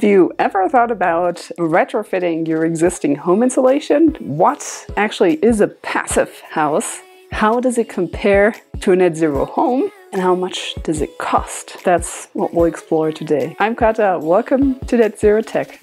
Have you ever thought about retrofitting your existing home insulation? What actually is a passive house? How does it compare to a net zero home? And how much does it cost? That's what we'll explore today. I'm Kata, welcome to Net Zero Tech.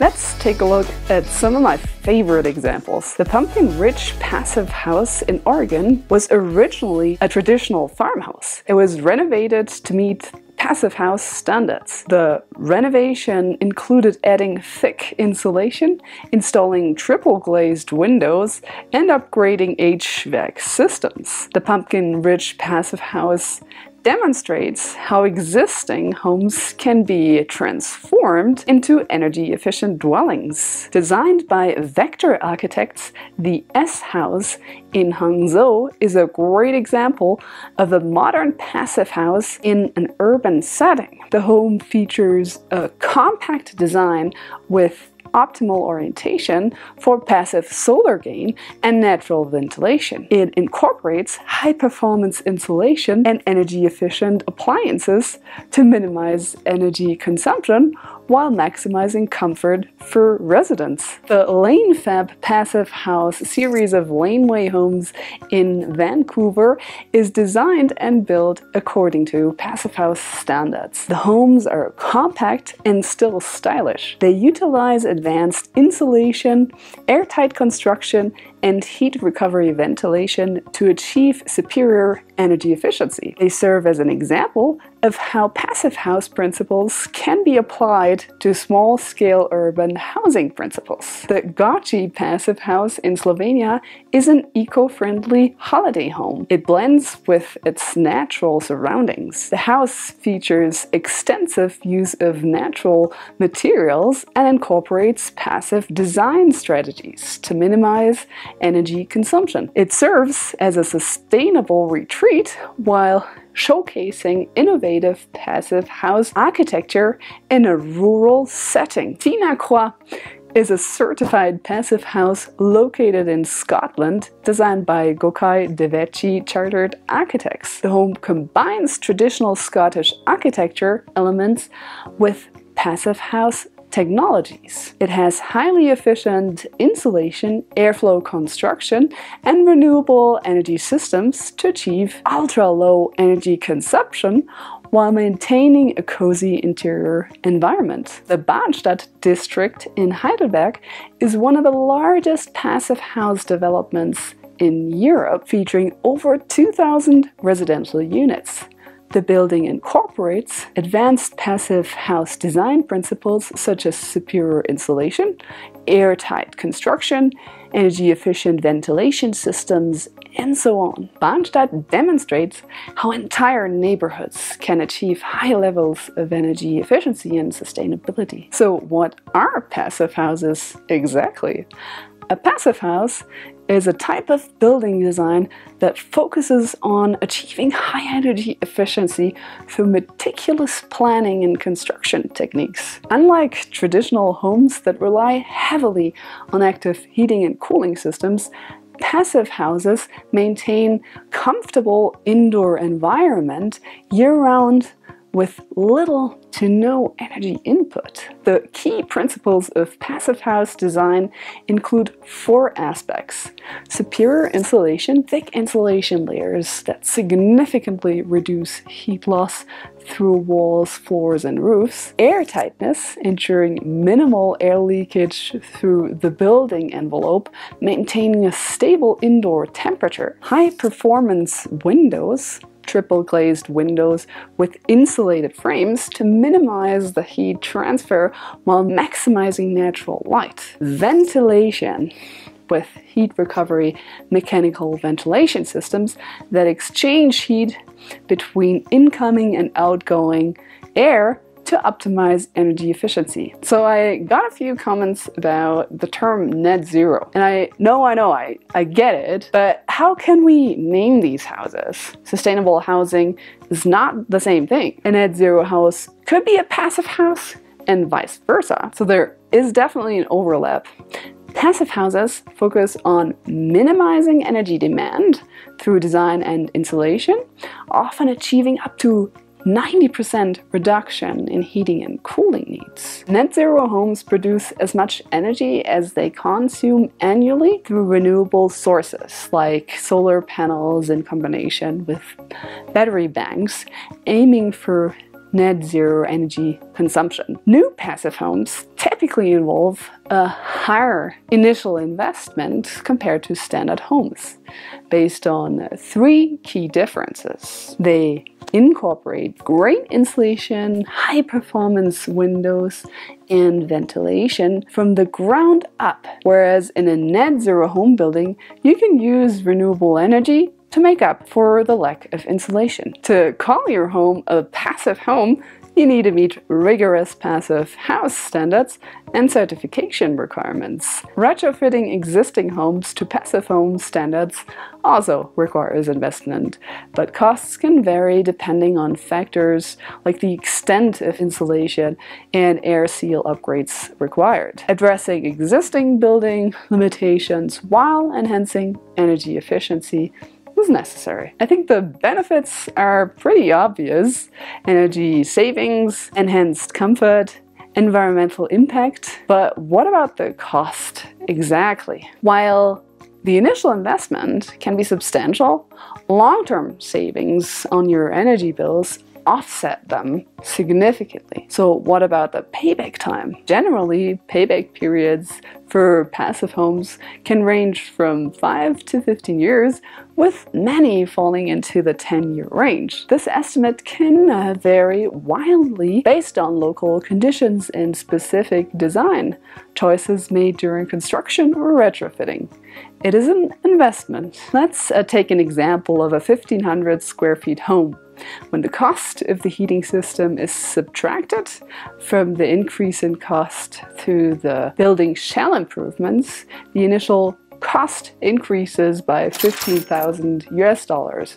Let's take a look at some of my favorite examples. The Pumpkin Ridge Passive House in Oregon was originally a traditional farmhouse. It was renovated to meet passive house standards. The renovation included adding thick insulation, installing triple glazed windows, and upgrading HVAC systems. The Pumpkin Ridge Passive House demonstrates how existing homes can be transformed into energy-efficient dwellings. Designed by Vector Architects, the S-House in Hangzhou is a great example of a modern passive house in an urban setting. The home features a compact design with optimal orientation for passive solar gain and natural ventilation. It incorporates high-performance insulation and energy-efficient appliances to minimize energy consumption while maximizing comfort for residents. The LaneFab Passive House series of laneway homes in Vancouver is designed and built according to passive house standards. The homes are compact and still stylish. They utilize advanced insulation, airtight construction, and heat recovery ventilation to achieve superior energy efficiency. They serve as an example of how passive house principles can be applied to small-scale urban housing principles. The Gottschee Passive House in Slovenia is an eco-friendly holiday home. It blends with its natural surroundings. The house features extensive use of natural materials and incorporates passive design strategies to minimize energy consumption. It serves as a sustainable retreat while showcasing innovative passive house architecture in a rural setting. Tigh na Croit is a certified passive house located in Scotland, designed by Gokai Devecchi Chartered Architects. The home combines traditional Scottish architecture elements with passive house technologies. It has highly efficient insulation, airflow construction, and renewable energy systems to achieve ultra-low energy consumption while maintaining a cozy interior environment. The Bahnstadt district in Heidelberg is one of the largest passive house developments in Europe, featuring over 2,000 residential units. The building incorporates advanced passive house design principles such as superior insulation, airtight construction, energy-efficient ventilation systems, and so on. Bahnstadt demonstrates how entire neighborhoods can achieve high levels of energy efficiency and sustainability. So what are passive houses exactly? A passive house is a type of building design that focuses on achieving high energy efficiency through meticulous planning and construction techniques. Unlike traditional homes that rely heavily on active heating and cooling systems, passive houses maintain comfortable indoor environment year-round with little to no energy input. The key principles of passive house design include four aspects: superior insulation, thick insulation layers that significantly reduce heat loss through walls, floors, and roofs; airtightness, ensuring minimal air leakage through the building envelope, maintaining a stable indoor temperature; high-performance windows, triple glazed windows with insulated frames to minimize the heat transfer while maximizing natural light; ventilation with heat recovery mechanical ventilation systems that exchange heat between incoming and outgoing air to optimize energy efficiency. So I got a few comments about the term net zero, and I know, I get it, but how can we name these houses? Sustainable housing is not the same thing. A net zero house could be a passive house and vice versa. So there is definitely an overlap. Passive houses focus on minimizing energy demand through design and insulation, often achieving up to 90% reduction in heating and cooling needs. Net zero homes produce as much energy as they consume annually through renewable sources like solar panels in combination with battery banks, aiming for net zero energy consumption. New passive homes typically involve a higher initial investment compared to standard homes, based on three key differences. They incorporate great insulation, high-performance windows, and ventilation from the ground up, whereas in a net zero home building, you can use renewable energy to make up for the lack of insulation. To call your home a passive home, you need to meet rigorous passive house standards and certification requirements. Retrofitting existing homes to passive home standards also requires investment, but costs can vary depending on factors like the extent of insulation and air seal upgrades required. Addressing existing building limitations while enhancing energy efficiency was necessary. I think the benefits are pretty obvious: energy savings, enhanced comfort, environmental impact. But what about the cost exactly? While the initial investment can be substantial, long-term savings on your energy bills offset them significantly. So what about the payback time? Generally, payback periods for passive homes can range from 5 to 15 years, with many falling into the 10-year range. This estimate can vary wildly based on local conditions and specific design choices made during construction or retrofitting. It is an investment. Let's take an example of a 1,500 square feet home. When the cost of the heating system is subtracted from the increase in cost through the building shell improvements, the initial cost increases by $15,000 US,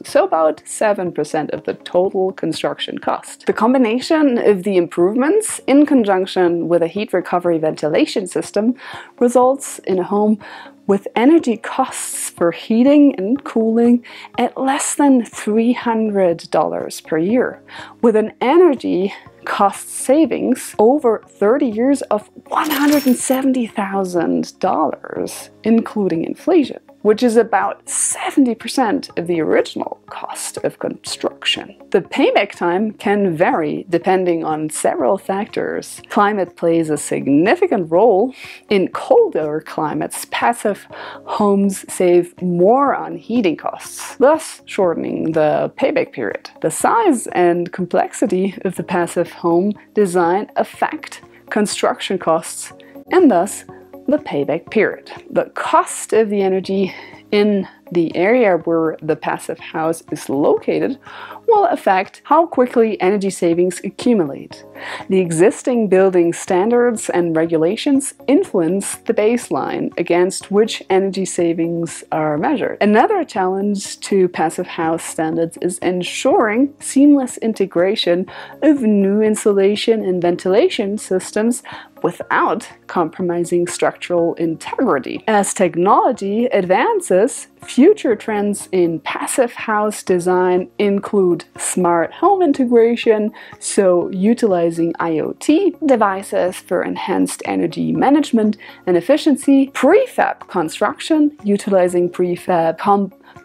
so about 7% of the total construction cost. The combination of the improvements in conjunction with a heat recovery ventilation system results in a home with energy costs for heating and cooling at less than $300 per year, with an energy cost savings over 30 years of $170,000, including inflation, which is about 70% of the original cost of construction. The payback time can vary depending on several factors. Climate plays a significant role. In colder climates, passive homes save more on heating costs, thus shortening the payback period. The size and complexity of the passive home design affect construction costs and thus the payback period. The cost of the energy in the area where the passive house is located will affect how quickly energy savings accumulate. The existing building standards and regulations influence the baseline against which energy savings are measured. Another challenge to passive house standards is ensuring seamless integration of new insulation and ventilation systems without compromising structural integrity. As technology advances, future trends in passive house design include smart home integration, so utilizing IoT devices for enhanced energy management and efficiency, prefab construction, utilizing prefab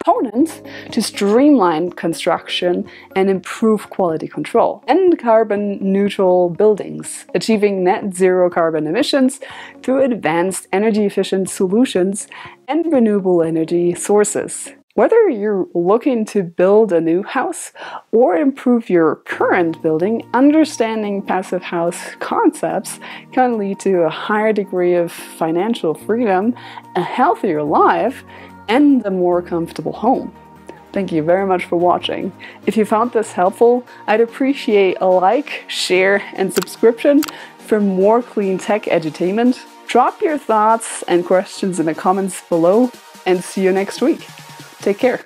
components to streamline construction and improve quality control, and carbon neutral buildings, achieving net zero carbon emissions through advanced energy efficient solutions and renewable energy sources. Whether you're looking to build a new house or improve your current building, understanding passive house concepts can lead to a higher degree of financial freedom, a healthier life, and a more comfortable home. Thank you very much for watching. If you found this helpful, I'd appreciate a like, share, and subscription for more clean tech edutainment. Drop your thoughts and questions in the comments below, and see you next week. Take care.